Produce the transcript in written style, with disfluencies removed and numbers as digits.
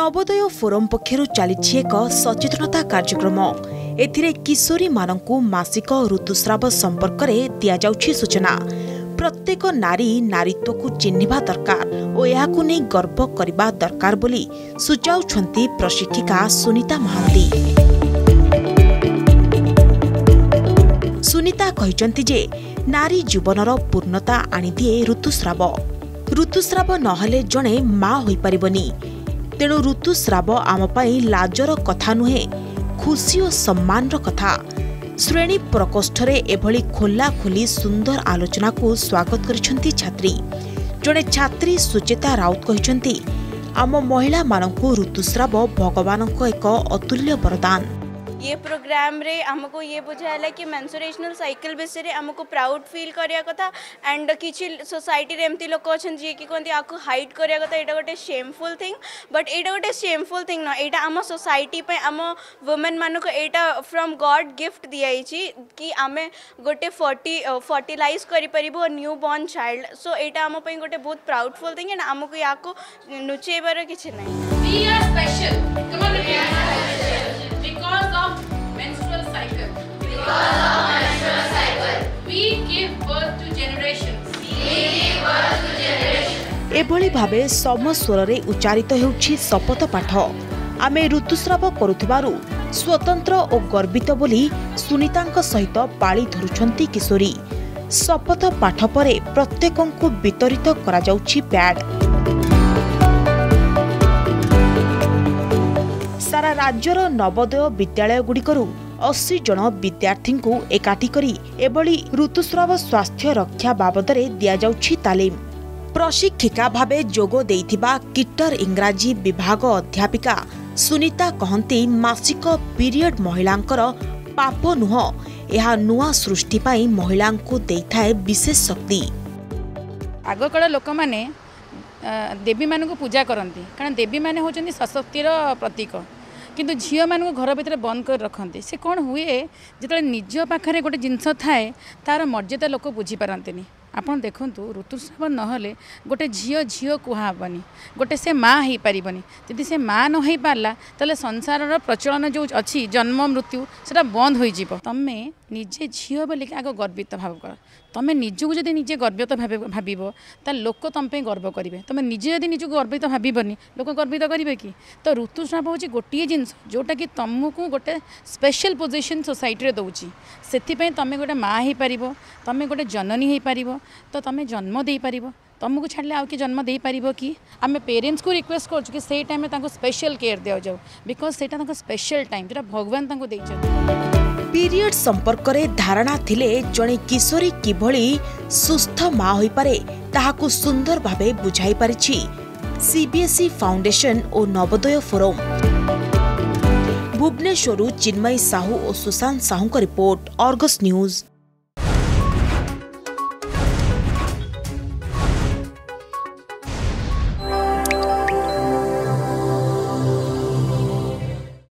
Navodaya forum पक्षर चली एक सचेतनता कार्यक्रम एथिरे किशोरी मानंकु मासिक ऋतुस्राव संपर्क में दि जाउछि सूचना। प्रत्येक नारी नारीत्व को चिन्हिबा दरकार और यह नहीं गर्व करने दरकार बोली सुझाउछन्ती प्रशिक्षिका सुनीता महान्ति। सुनीता कहछन्ती जे नारी जीवनर पूर्णता आनी दिए ऋतुस्राव। ऋतुस्राव नहले जणे माँ होई परिबनी। तेणु ऋतुस्राव आम पाई लाजर कथा नुहे, खुशी और सम्मानर कथा। श्रेणी प्रकोष्ठ एभली खोला खोली सुंदर आलोचना को स्वागत करिछन्ती छात्री। जड़े छात्री सुचेता राउत कहिछन्ती आम महिला मानंकु ऋतुस्राव भगवान को एक अतुल्य वरदान। ये प्रोग्राम रे हमको ये बुझाला कि मेन्सुरेशनल साइकिल विषय रे हमको प्राउड फील करिया कथा एंड किछि सोसाइटी रे एमती लोक अछन जे कि कोंती आकु हाइड करिया कथा। एटा गोटे शेमफुल थिंग, बट एटा गोटे शेमफुल थिंग न, एटा हम सोसाइटी पे हम वुमेन मानको एटा फ्रॉम गॉड गिफ्ट दियाई छी कि आमे गोटे फर्टिलाइज करि परिबो न्यू बॉर्न चाइल्ड। सो एटा हम पे गोटे बहुत प्राउडफुल थिंग एंड हमको याको नुचेबार किछि नै। We are special, come on, we are special because of menstrual cycle, because of menstrual cycle we give birth to generations, we give birth to generations। एभली भाबे समस्वर रे उच्चारित हेउछि शपथ पाठ। आमे ऋतुस्राव करूथबारु स्वतंत्र और गर्वित बोली सुनीतांक सहित पाळी धरुछन्ती किशोरी। शपथ पाठ परे प्रत्येकंकु वितरित करा जाउछि पैड। सारा राज्यर नवोदय विद्यालय गुड़िकरू 80 जन विद्यार्थी को एकाठी करी एभली ऋतुस्राव स्वास्थ्य रक्षा बाबद में दि जाउछि तालीम। प्रशिक्षिका भावे जोग देइथिबा किटर इंग्राजी विभाग अध्यापिका सुनीता कहंती मासिक पीरियड महिलांकर पाप नुह, यह नुआ सृष्टि पाई महिलांकु देइथाए विशेष शक्ति। आग काल लोक माने देवी मान को पूजा करती, कारण देवी माने होचंदी सशक्तिर प्रतीक, किंतु झील मानू घर भितर बंद कर रखते। से कौन हुए जिते निज पाखे गोटे जिनस थाए तार मर्यादा लोक बुझीपारते। आपन देखु ऋतुस्राव नहले गोटे झील झील कहाबनी, गोटे से माँ हो पारबनी। जदि से माँ न हो पारा तेल संसार प्रचलन जो अच्छी जन्म मृत्यु से बंद हो। तुम निजे झील बोलिक आग गर्वित भाव कर। तुम निजक जब निजे गर्वित भाव लोक तुम्हें गर्व करेंगे। तुम निजे जब निजक गर्वित भावन लोक गर्वित करेंगे कि। तो ऋतुस्राव हूँ गोटे जिनस जोटा कि तुमको गोटे स्पेशल पोजिशन सोसाइटी दौर से तुम गोटे माँ हो पार, तुम गोटे जननी हो पार, तो तुम जन्म दे पार। तुमको छाड़े आउ कि जन्म दे पार कि। आम पेरेन्ट्स को रिक्वेस्ट करूँ कि से टाइम स्पेशल केयर दि जाऊ, बिकज से स्पेशल टाइम जो भगवान पीरियड संपर्क में धारणा थिले जणे किशोरी किभली सुस्थ माँ होई पारे ताहाकु सुंदर भावे बुझाई पारिछि सीबीएसई फाउंडेशन और नवोदय फोरम। भुवनेश्वरु चिन्मयी साहू और सुशांत साहू का रिपोर्ट, आर्गस न्यूज।